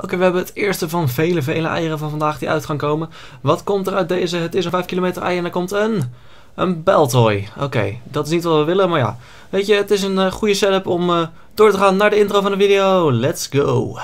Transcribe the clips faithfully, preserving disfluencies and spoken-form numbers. Oké, okay, we hebben het eerste van vele, vele eieren van vandaag die uit gaan komen. Wat komt er uit deze? Het is een vijf kilometer ei en er komt een... Een Beltoy. Oké, okay, dat is niet wat we willen, maar ja. Weet je, het is een uh, goede setup om uh, door te gaan naar de intro van de video. Let's go!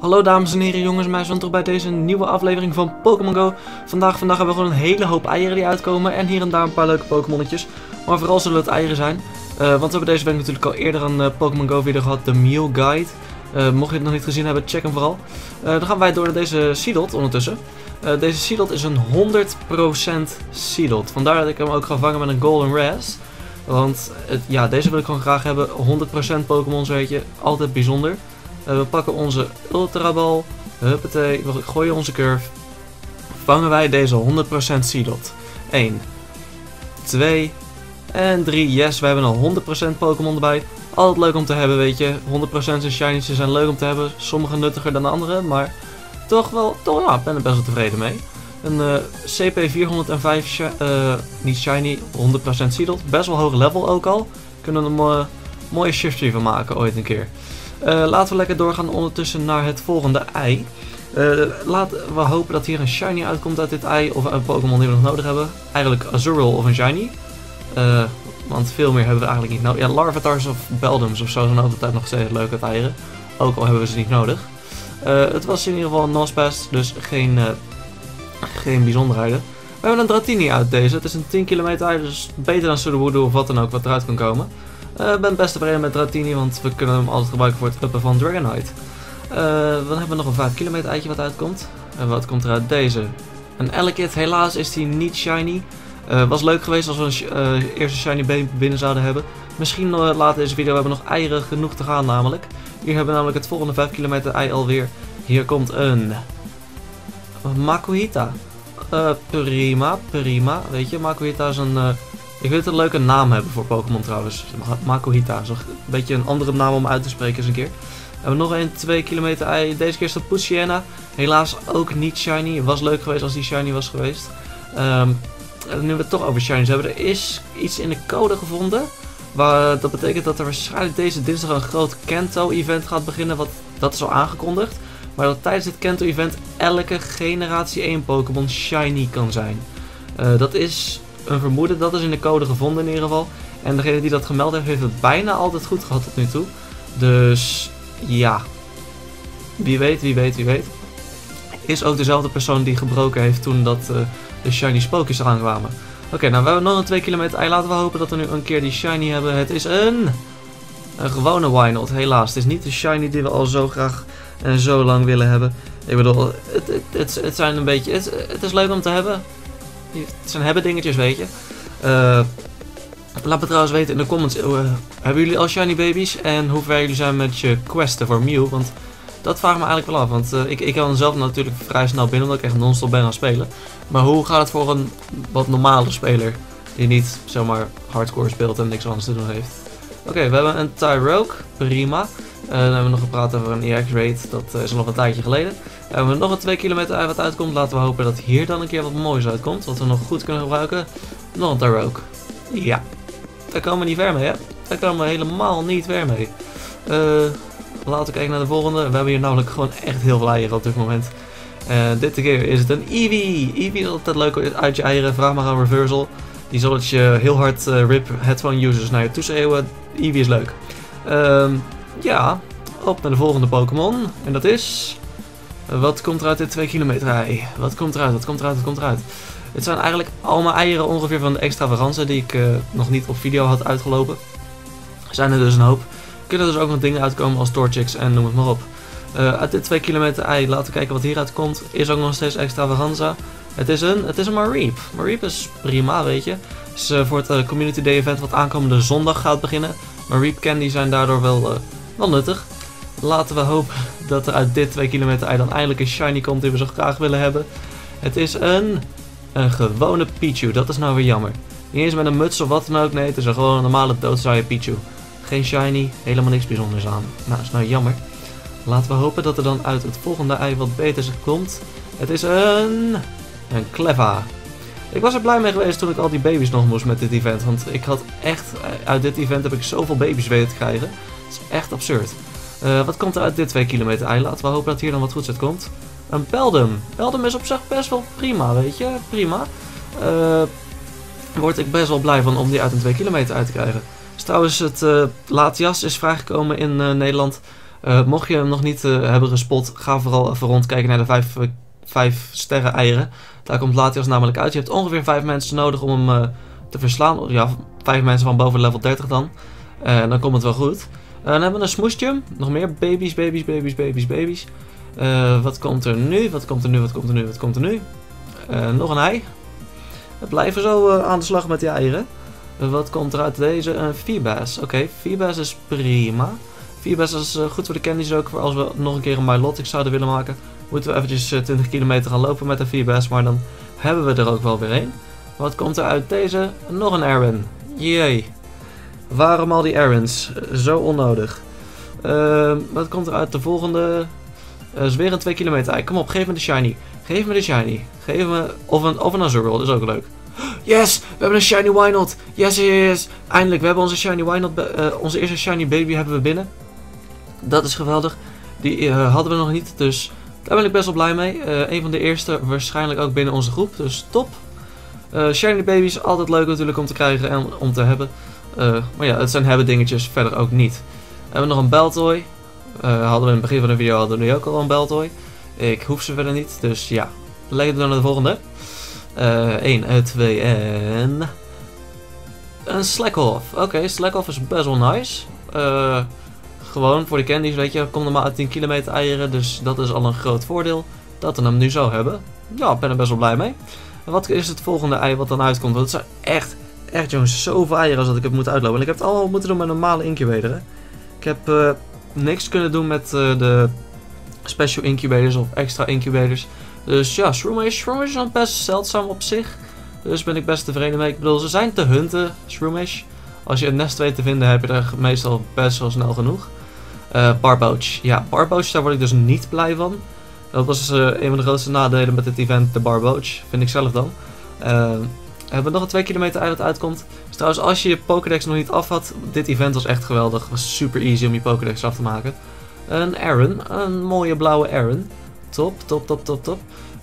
Hallo dames en heren, jongens en meisjes, welkom bij deze nieuwe aflevering van Pokémon Go. Vandaag, vandaag hebben we gewoon een hele hoop eieren die uitkomen en hier en daar een paar leuke Pokémonnetjes. Maar vooral zullen het eieren zijn, uh, want we hebben deze week natuurlijk al eerder een uh, Pokémon Go video gehad, de Mew Guide. Uh, mocht je het nog niet gezien hebben, check hem vooral. Uh, dan gaan wij door naar deze Seedot ondertussen. Uh, deze Seedot is een honderd procent Seedot, vandaar dat ik hem ook ga vangen met een Golden Ras. Want uh, ja, deze wil ik gewoon graag hebben, honderd procent Pokémon, zo heet je, altijd bijzonder. Uh, we pakken onze ultrabal, huppatee, we gooien onze curve. Vangen wij deze honderd procent Seedot. één, twee en drie. Yes, we hebben al honderd procent Pokémon erbij. Altijd leuk om te hebben, weet je. honderd procent shinies zijn leuk om te hebben. Sommige nuttiger dan andere, maar toch wel, toch, nou, ik ben er best wel tevreden mee. Een uh, C P vierhonderdvijf, shi uh, niet shiny, honderd procent Seedot. Best wel hoog level ook al. Kunnen we er een uh, mooie shifty van maken ooit een keer. Uh, laten we lekker doorgaan ondertussen naar het volgende ei. Uh, laten we hopen dat hier een shiny uitkomt uit dit ei. Of een Pokémon die we nog nodig hebben. Eigenlijk Azurill of een shiny. Uh, want veel meer hebben we eigenlijk niet nodig. Ja, Larvatars of Beldums of zo zijn altijd nog steeds leuk uit eieren. Ook al hebben we ze niet nodig. Uh, het was in ieder geval een Nospest, dus geen, uh, geen bijzonderheden. We hebben een Dratini uit deze. Het is een tien kilometer ei, dus beter dan Sudowoodoo of wat dan ook wat eruit kan komen. Ik uh, ben best tevreden met Dratini, want we kunnen hem altijd gebruiken voor het uppen van Dragonite. Uh, dan hebben we nog een vijf kilometer eitje wat uitkomt. En uh, wat komt er uit deze? Een Elekid, helaas is die niet shiny. Uh, was leuk geweest als we een uh, eerste shiny binnen zouden hebben. Misschien uh, later deze video, we hebben nog eieren genoeg te gaan namelijk. Hier hebben we namelijk het volgende vijf kilometer ei alweer. Hier komt een... Makuhita. Uh, prima, prima. Weet je, Makuhita is een... Uh... Ik weet een leuke naam hebben voor Pokémon trouwens. Makuhita is een beetje een andere naam om uit te spreken eens een keer. We hebben nog een twee kilometer ei. Deze keer is de Pusiana. Helaas ook niet shiny. Was leuk geweest als die shiny was geweest. Um, nu we het toch over shinies hebben. Er is iets in de code gevonden. Waar, dat betekent dat er waarschijnlijk deze dinsdag een groot Kanto event gaat beginnen. Wat, dat is al aangekondigd. Maar dat tijdens dit Kanto event elke generatie één Pokémon shiny kan zijn. Uh, dat is... Een vermoeden, dat is in de code gevonden in ieder geval. En degene die dat gemeld heeft, heeft het bijna altijd goed gehad tot nu toe. Dus ja, wie weet, wie weet, wie weet. Is ook dezelfde persoon die gebroken heeft toen dat uh, de shiny spookjes eraan kwamen. Oké, okay, nou we hebben nog een twee kilometer ei. Laten we hopen dat we nu een keer die shiny hebben. Het is een, een gewone Wynaut, helaas. Het is niet de shiny die we al zo graag en zo lang willen hebben. Ik bedoel, het, het, het, het zijn een beetje, het, het is leuk om te hebben. Het zijn hebben dingetjes, weet je. Uh, laat me trouwens weten in de comments. Uh, hebben jullie al shiny baby's? En hoe ver jullie zijn met je questen voor Mew? Want dat vraag ik me eigenlijk wel af. Want uh, ik, ik kan zelf natuurlijk vrij snel binnen, omdat ik echt non-stop ben aan het spelen. Maar hoe gaat het voor een wat normale speler? Die niet zomaar hardcore speelt en niks anders te doen heeft. Oké, okay, we hebben een Tyrogue. Prima. Uh, dan hebben we nog gepraat over een E X-Raid. Dat uh, is al nog een tijdje geleden. We hebben nog een twee kilometer ei wat uitkomt. Laten we hopen dat hier dan een keer wat moois uitkomt. Wat we nog goed kunnen gebruiken. Nog een Tyrogue. Ja. Daar komen we niet ver mee, hè? Daar komen we helemaal niet ver mee. Uh, laten we kijken naar de volgende. We hebben hier namelijk gewoon echt heel veel eieren op dit moment. Uh, dit keer is het een Eevee. Eevee is altijd leuk uit je eieren. Vraag maar aan reversal. Die zal het je heel hard uh, rip headphone users naar je toe schreeuwen. Eevee is leuk. Uh, ja. Op naar de volgende Pokémon. En dat is... Wat komt er uit dit twee kilometer ei? Wat komt eruit? Wat komt eruit? Wat komt eruit? Het zijn eigenlijk allemaal eieren ongeveer van de Extravaganza die ik uh, nog niet op video had uitgelopen. Zijn er dus een hoop. Kunnen dus ook nog dingen uitkomen als Torchics en noem het maar op. Uh, uit dit twee kilometer ei, laten we kijken wat hieruit komt. Is ook nog steeds Extravaganza. Het is een, het is een Mareep. Mareep is prima, weet je. Is uh, voor het uh, Community Day Event wat aankomende zondag gaat beginnen. Mareep candy zijn daardoor wel, uh, wel nuttig. Laten we hopen dat er uit dit twee kilometer ei dan eindelijk een shiny komt die we zo graag willen hebben. Het is een, een gewone Pichu, dat is nou weer jammer. Niet eens met een muts of wat dan ook, nee, het is een gewoon normale doodzaaie Pichu. Geen shiny, helemaal niks bijzonders aan. Nou, is nou jammer. Laten we hopen dat er dan uit het volgende ei wat beters komt. Het is een... een Cleffa. Ik was er blij mee geweest toen ik al die baby's nog moest met dit event. Want ik had echt... uit dit event heb ik zoveel baby's weten te krijgen. Het is echt absurd. Uh, wat komt er uit dit twee kilometer eiland? We hopen dat hier dan wat goeds uit komt. Een Beldum. Beldum is op zich best wel prima, weet je. Prima. Uh, word ik best wel blij van om die uit een twee kilometer uit te krijgen. Dus trouwens, het uh, Latias is vrijgekomen in uh, Nederland. Uh, mocht je hem nog niet uh, hebben gespot, ga vooral even rondkijken naar de vijf, uh, vijf sterren eieren. Daar komt Latias namelijk uit. Je hebt ongeveer vijf mensen nodig om hem uh, te verslaan. Ja, vijf mensen van boven level dertig dan. En uh, dan komt het wel goed. Uh, dan hebben we een smoesje. Nog meer baby's, baby's, baby's, baby's, baby's. Uh, wat komt er nu? Wat komt er nu? Wat komt er nu? Wat komt er nu? Uh, nog een ei. We blijven zo uh, aan de slag met die eieren. Uh, wat komt er uit deze? Een uh, Vierbass. Oké, okay, Vierbass is prima. Vierbass is uh, goed voor de candies ook. Voor als we nog een keer een Milotic zouden willen maken, moeten we eventjes uh, twintig kilometer gaan lopen met een Vierbass. Maar dan hebben we er ook wel weer een. Wat komt er uit deze? Nog een Aron. Jee. Waarom al die Arons? Zo onnodig. Uh, wat komt er uit de volgende? Uh, is weer een twee kilometer ei. Kom op, geef me de shiny. Geef me de shiny. Geef me... Of een, of een Azurill, dat is ook leuk. Yes! We hebben een shiny Wynaut. Yes, yes, yes. Eindelijk, we hebben onze shiny Wynaut. Uh, onze eerste shiny baby hebben we binnen. Dat is geweldig. Die uh, hadden we nog niet, dus daar ben ik best wel blij mee. Uh, een van de eerste, waarschijnlijk ook binnen onze groep, dus top. Uh, shiny baby's, altijd leuk natuurlijk om te krijgen en om te hebben. Uh, maar ja, het zijn hebben dingetjes, verder ook niet. We hebben nog een Beltoy. Uh, hadden we in het begin van de video hadden we nu ook al een Beltoy. Ik hoef ze verder niet, dus ja. Lekker door naar de volgende. een, twee en... Een Slackhoff. Oké, okay, Slackhoff is best wel nice. Uh, gewoon voor de candies, weet je. Kom er maar uit tien kilometer eieren, dus dat is al een groot voordeel. Dat we hem nu zo hebben. Ja, ik ben er best wel blij mee. En wat is het volgende ei wat dan uitkomt? Want het zijn echt... Echt jongens, zoveel eieren als dat ik heb moeten uitlopen. En ik heb het allemaal moeten doen met normale incubator. Hè? Ik heb uh, niks kunnen doen met uh, de special incubators of extra incubators. Dus ja, Shroomish. Shroomish is dan best zeldzaam op zich. Dus ben ik best tevreden mee. Ik bedoel, ze zijn te hunten, Shroomish. Als je een nest weet te vinden, heb je er meestal best wel snel genoeg. Uh, Barboach. Ja, Barboach, daar word ik dus niet blij van. Dat was uh, een van de grootste nadelen met dit event, de Barboach. Vind ik zelf dan. Uh, We hebben nog een twee kilometer ei dat uitkomt. Dus trouwens, als je je Pokédex nog niet af had, dit event was echt geweldig. Het was super easy om je Pokédex af te maken. Een Aron, een mooie blauwe Aron. Top, top, top, top, top.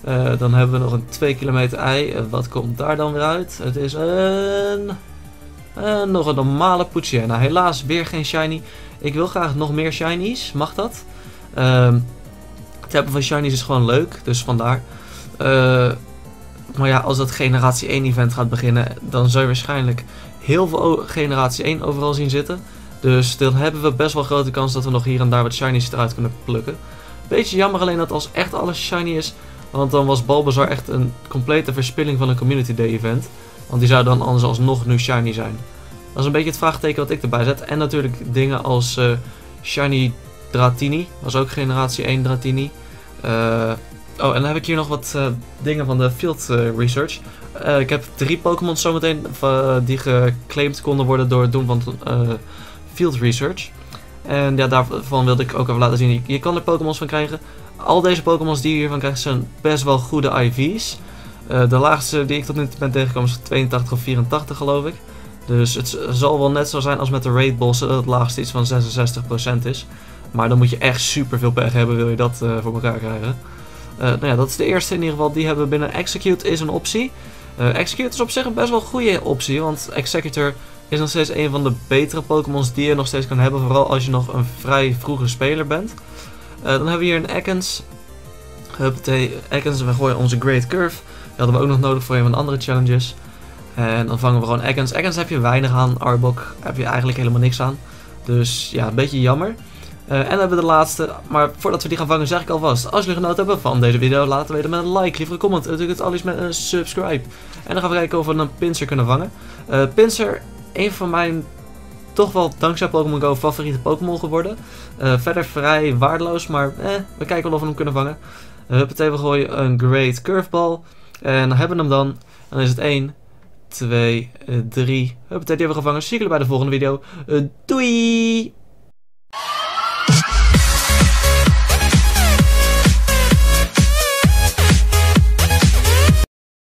Uh, dan hebben we nog een twee kilometer ei. Uh, wat komt daar dan weer uit? Het is een... Uh, nog een normale Pusiana. Helaas weer geen shiny. Ik wil graag nog meer shinies. Mag dat? Uh, het hebben van shinies is gewoon leuk, dus vandaar. Eh... Uh, Maar ja, als dat generatie één event gaat beginnen, dan zul je waarschijnlijk heel veel generatie één overal zien zitten. Dus dan hebben we best wel grote kans dat we nog hier en daar wat shinies eruit kunnen plukken. Beetje jammer alleen dat als echt alles shiny is, want dan was Balbazar echt een complete verspilling van een Community Day event. Want die zou dan anders alsnog nu shiny zijn. Dat is een beetje het vraagteken wat ik erbij zet. En natuurlijk dingen als uh, shiny Dratini, was ook generatie één Dratini. Uh, Oh, en dan heb ik hier nog wat uh, dingen van de field uh, research. Uh, ik heb drie Pokémon zometeen uh, die geclaimd konden worden door het doen van uh, field research. En ja, daarvan wilde ik ook even laten zien. Je kan er Pokémon van krijgen. Al deze Pokémon die je hiervan krijgt zijn best wel goede I V's. Uh, de laagste die ik tot nu toe ben tegengekomen is tweeëntachtig of vierentachtig geloof ik. Dus het zal wel net zo zijn als met de raid bossen dat het laagste iets van zesenzestig procent is. Maar dan moet je echt super veel pech hebben wil je dat uh, voor elkaar krijgen. Uh, nou ja, dat is de eerste in ieder geval. Die hebben we binnen. Exeggcute is een optie. Uh, Exeggcute is op zich een best wel goede optie. Want Exeggcute is nog steeds een van de betere Pokémon's die je nog steeds kan hebben. Vooral als je nog een vrij vroege speler bent. Uh, dan hebben we hier een Ekans. Huppatee, Ekans. We gooien onze Great Curve. Die hadden we ook nog nodig voor een van de andere challenges. En dan vangen we gewoon Ekans. Ekans heb je weinig aan. Arbok heb je eigenlijk helemaal niks aan. Dus ja, een beetje jammer. Uh, en dan hebben we de laatste, maar voordat we die gaan vangen zeg ik alvast, als jullie genoten hebben van deze video, laat het weten met een like, liever een comment, natuurlijk het alles met een subscribe. En dan gaan we kijken of we een Pinsir kunnen vangen. Uh, Pinsir, een van mijn, toch wel dankzij Pokémon Go, favoriete Pokémon geworden. Uh, verder vrij waardeloos, maar eh, we kijken wel of we hem kunnen vangen. Uh, Huppatee, we gooien een Great Curveball. En dan hebben we hem dan, en dan is het één, twee, drie. Huppatee, die hebben we gevangen. Zie jullie bij de volgende video. Uh, doei!